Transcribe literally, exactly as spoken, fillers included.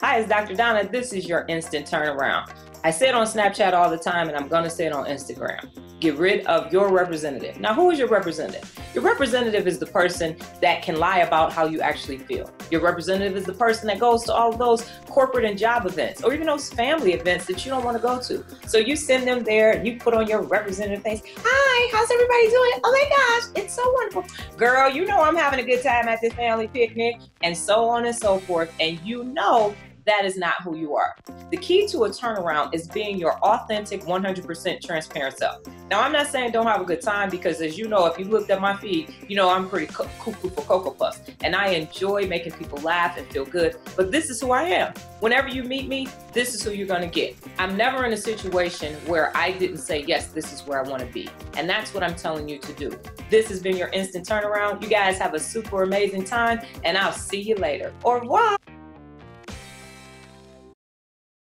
Hi, it's Doctor Donna. This is your Instant Turnaround. I say it on Snapchat all the time, and I'm going to say it on Instagram. Get rid of your representative. Now, who is your representative? Your representative is the person that can lie about how you actually feel. Your representative is the person that goes to all of those corporate and job events, or even those family events that you don't want to go to. So you send them there, and you put on your representative face. Hi, how's everybody doing? Oh my gosh, it's so wonderful. Girl, you know I'm having a good time at this family picnic, and so on and so forth, and you know that is not who you are. The key to a turnaround is being your authentic, one hundred percent transparent self. Now, I'm not saying don't have a good time, because as you know, if you looked at my feed, you know I'm pretty cuckoo for Cocoa Puffs, and I enjoy making people laugh and feel good, but this is who I am. Whenever you meet me, this is who you're gonna get. I'm never in a situation where I didn't say, yes, this is where I wanna be, and that's what I'm telling you to do. This has been your Instant Turnaround. You guys have a super amazing time, and I'll see you later. Au revoir.